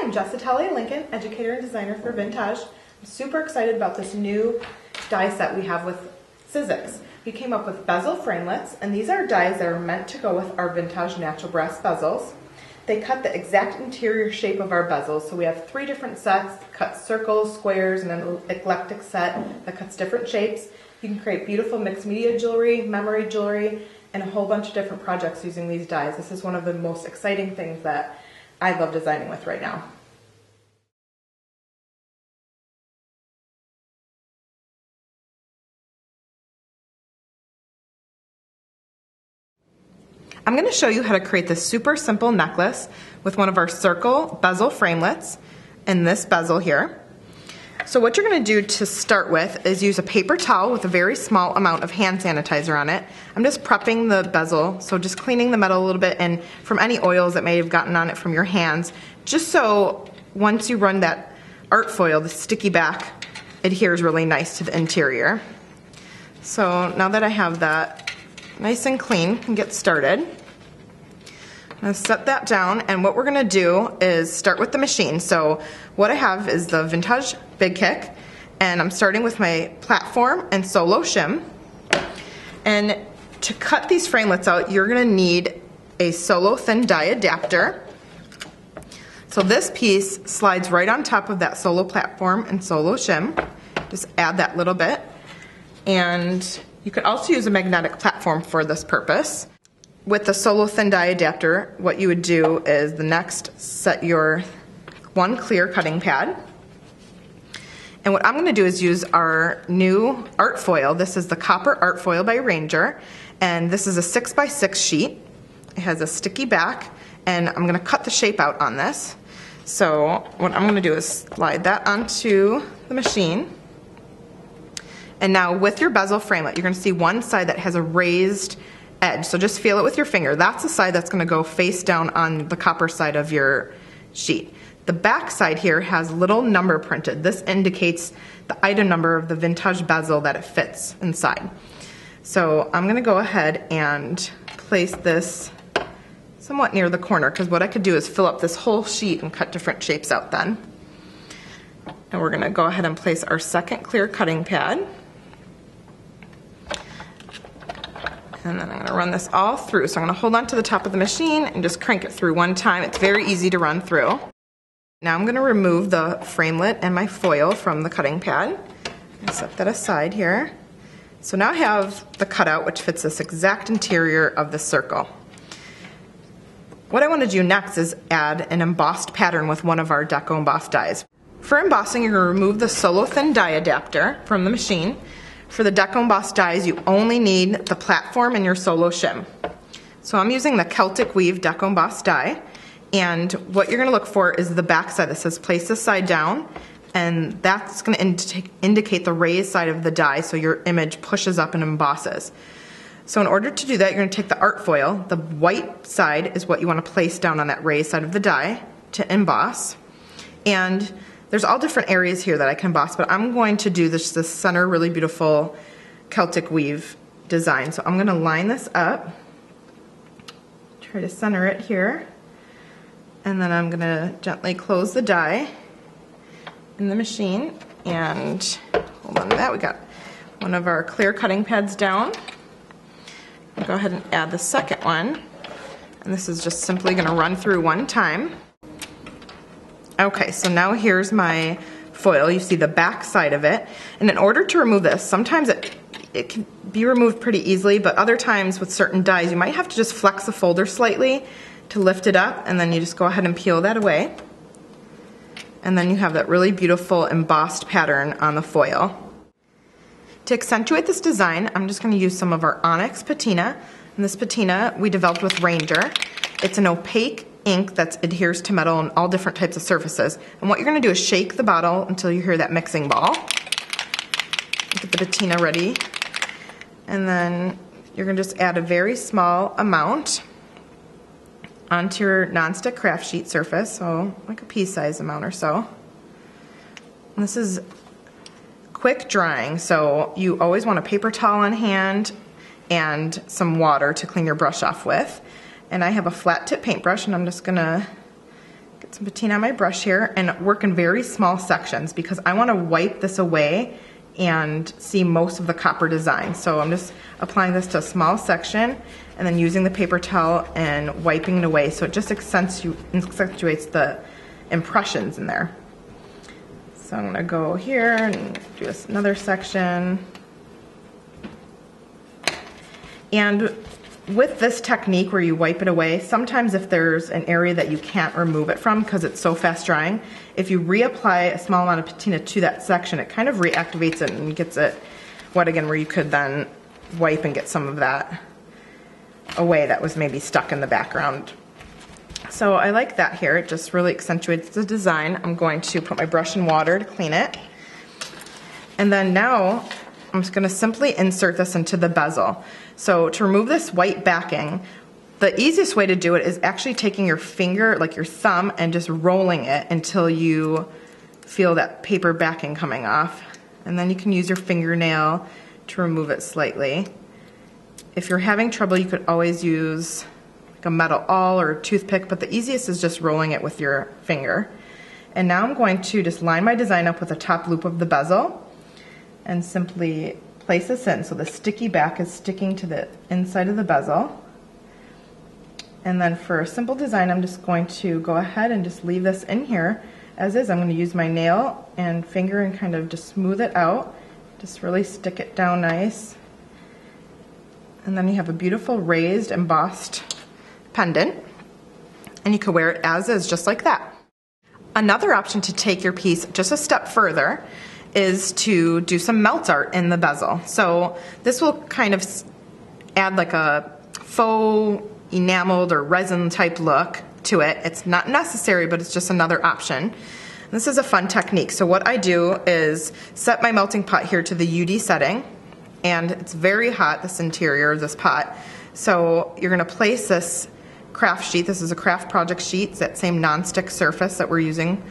Hi, I'm Jessitelli Lincoln, educator and designer for Vintage. I'm super excited about this new die set we have with Sizzix. We came up with bezel framelits, and these are dies that are meant to go with our Vintaj Natural Brass bezels. They cut the exact interior shape of our bezels, so we have three different sets that cut circles, squares, and an eclectic set that cuts different shapes. You can create beautiful mixed media jewelry, memory jewelry, and a whole bunch of different projects using these dies. This is one of the most exciting things that I love designing with right now. I'm going to show you how to create this super simple necklace with one of our circle bezel framelits and this bezel here. So what you're going to do to start with is use a paper towel with a very small amount of hand sanitizer on it. I'm just prepping the bezel, so just cleaning the metal a little bit and from any oils that may have gotten on it from your hands, just so once you run that Arte Foil, the sticky back adheres really nice to the interior. So now that I have that nice and clean, I can get started. I'm going to set that down, and what we're going to do is start with the machine. So what I have is the Vintage Big Kick, and I'm starting with my platform and solo shim. And to cut these framelits out, you're going to need a solo thin die adapter. So this piece slides right on top of that solo platform and solo shim. Just add that little bit. And you could also use a magnetic platform for this purpose. With the solo thin die adapter, what you would do is the next set your one clear cutting pad. And what I'm going to do is use our new Arte Foil. This is the Copper Arte Foil by Ranger, and this is a 6x6 sheet. It has a sticky back, and I'm going to cut the shape out on this. So what I'm going to do is slide that onto the machine. And now with your bezel framelit, you're going to see one side that has a raised edge, so just feel it with your finger. That's the side that's going to go face down on the copper side of your sheet. The back side here has little number printed. This indicates the item number of the Vintage bezel that it fits inside. So I'm going to go ahead and place this somewhat near the corner, because what I could do is fill up this whole sheet and cut different shapes out then. And we're going to go ahead and place our second clear cutting pad. And then I'm going to run this all through. So I'm going to hold on to the top of the machine and just crank it through one time. It's very easy to run through. Now I'm going to remove the framelit and my foil from the cutting pad. I'll set that aside here. So now I have the cutout, which fits this exact interior of the circle. What I want to do next is add an embossed pattern with one of our DecoEmboss dies. For embossing, you're going to remove the solo thin die adapter from the machine. For the DecoEmboss dies, you only need the platform and your solo shim. So I'm using the Celtic Weave DecoEmboss die, and what you're going to look for is the back side that says place this side down, and that's going to indicate the raised side of the die, so your image pushes up and embosses. So in order to do that, you're going to take the Arte Foil. The white side is what you want to place down on that raised side of the die to emboss. And there's all different areas here that I can emboss, but I'm going to do this center really beautiful Celtic Weave design. So I'm going to line this up, try to center it here, and then I'm going to gently close the die in the machine, and hold on to that. We got one of our clear cutting pads down. I'll go ahead and add the second one, and this is just simply going to run through one time. Okay, so now here's my foil. You see the back side of it. And in order to remove this, sometimes it can be removed pretty easily, but other times with certain dies, you might have to just flex the folder slightly to lift it up, and then you just go ahead and peel that away. And then you have that really beautiful embossed pattern on the foil. To accentuate this design, I'm just going to use some of our Onyx patina. And this patina we developed with Ranger. It's an opaque ink that adheres to metal on all different types of surfaces. And what you're going to do is shake the bottle until you hear that mixing ball. Get the patina ready. And then you're going to just add a very small amount onto your nonstick craft sheet surface, so like a pea-sized amount or so. And this is quick drying, so you always want a paper towel on hand and some water to clean your brush off with. And I have a flat tip paintbrush, and I'm just going to Get some patina on my brush here and work in very small sections because I want to wipe this away and see most of the copper design. So I'm just applying this to a small section and then using the paper towel and wiping it away so it just accentuates the impressions in there. So I'm gonna go here and do this another section. And with this technique where you wipe it away, sometimes if there's an area that you can't remove it from because it's so fast drying, if you reapply a small amount of patina to that section, it kind of reactivates it and gets it wet again, where you could then wipe and get some of that away that was maybe stuck in the background. So I like that here. It just really accentuates the design. I'm going to put my brush in water to clean it. And then now I'm just gonna simply insert this into the bezel. So to remove this white backing, the easiest way to do it is actually taking your finger, like your thumb, and just rolling it until you feel that paper backing coming off. And then you can use your fingernail to remove it slightly. If you're having trouble, you could always use like a metal awl or a toothpick, but the easiest is just rolling it with your finger. And now I'm going to just line my design up with the top loop of the bezel and simply place this in so the sticky back is sticking to the inside of the bezel. And then for a simple design, I'm just going to go ahead and just leave this in here as is. I'm going to use my nail and finger and kind of just smooth it out, just really stick it down nice. And then you have a beautiful raised embossed pendant, and you could wear it as is, just like that. Another option to take your piece just a step further is to do some melt art in the bezel. So this will kind of add like a faux enameled or resin type look to it. It's not necessary, but it's just another option. And this is a fun technique. So what I do is set my melting pot here to the UD setting, and it's very hot, this interior of this pot. So you're gonna place this craft sheet. This is a craft project sheet. It's that same nonstick surface that we're using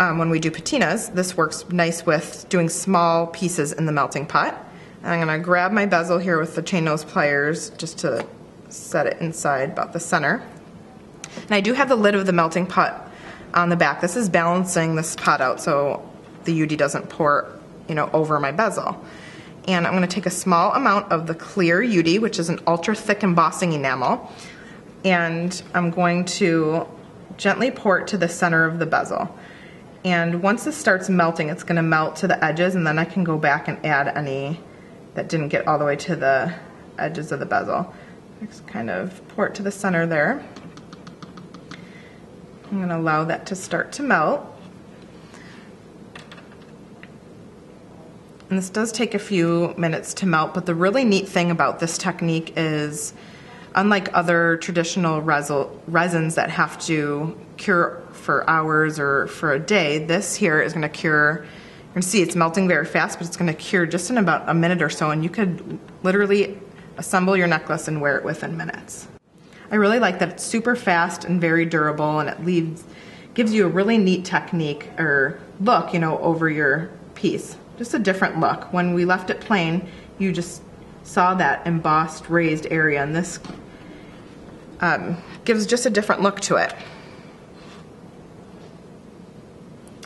when we do patinas. This works nice with doing small pieces in the melting pot. And I'm gonna grab my bezel here with the chain nose pliers just to set it inside about the center. And I do have the lid of the melting pot on the back. This is balancing this pot out so the UD doesn't pour, you know, over my bezel. And I'm gonna take a small amount of the clear UD, which is an ultra thick embossing enamel, and I'm going to gently pour it to the center of the bezel. And once this starts melting, it's gonna melt to the edges, and then I can go back and add any that didn't get all the way to the edges of the bezel. Just kind of pour it to the center there. I'm gonna allow that to start to melt. And this does take a few minutes to melt, but the really neat thing about this technique is, unlike other traditional resins that have to cure for hours or for a day, this here is going to cure. You can see it's melting very fast, but it's going to cure just in about a minute or so, and you could literally assemble your necklace and wear it within minutes. I really like that it's super fast and very durable, and it gives you a really neat technique or look, you know, over your piece. Just a different look. When we left it plain, you just saw that embossed raised area, and this gives just a different look to it.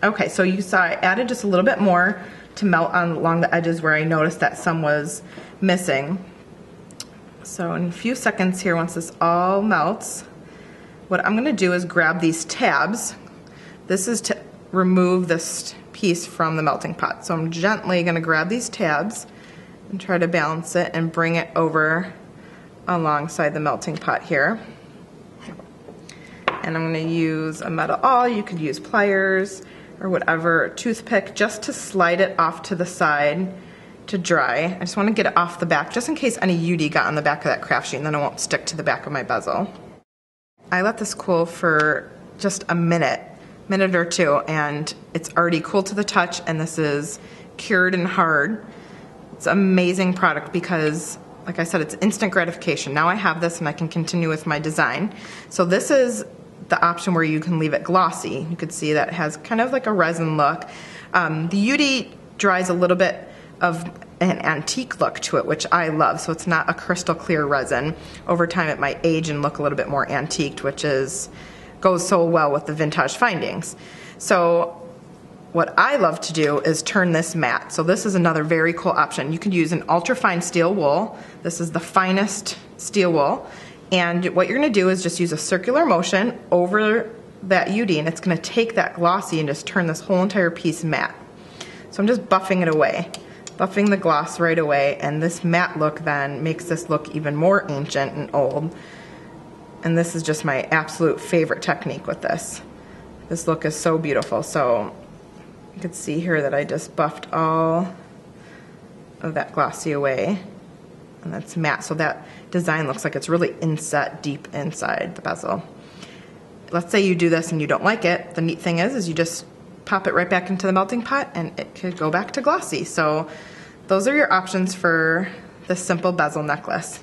Okay, so you saw I added just a little bit more to melt on along the edges where I noticed that some was missing. So in a few seconds here, once this all melts, what I'm gonna do is grab these tabs. This is to remove this piece from the melting pot. So I'm gently gonna grab these tabs and try to balance it and bring it over alongside the melting pot here. And I'm gonna use a metal awl. You could use pliers or whatever, a toothpick, just to slide it off to the side to dry. I just wanna get it off the back, just in case any UD got on the back of that craft sheet, and then it won't stick to the back of my bezel. I let this cool for just a minute or two, and it's already cool to the touch, and this is cured and hard. It's an amazing product because, like I said, it's instant gratification. Now I have this and I can continue with my design. So this is the option where you can leave it glossy. You could see that it has kind of like a resin look. The UD dries a little bit of an antique look to it, which I love, so it's not a crystal clear resin. Over time it might age and look a little bit more antiqued, which is goes so well with the vintage findings. So what I love to do is turn this matte. So this is another very cool option. You could use an ultra fine steel wool. This is the finest steel wool. And what you're gonna do is just use a circular motion over that UD, and it's gonna take that glossy and just turn this whole entire piece matte. So I'm just buffing it away, buffing the gloss right away, and this matte look then makes this look even more ancient and old. And this is just my absolute favorite technique with this. This look is so beautiful. So you can see here that I just buffed all of that glossy away, and that's matte. So that design looks like it's really inset deep inside the bezel. Let's say you do this and you don't like it. The neat thing is you just pop it right back into the melting pot and it could go back to glossy. So those are your options for this simple bezel necklace.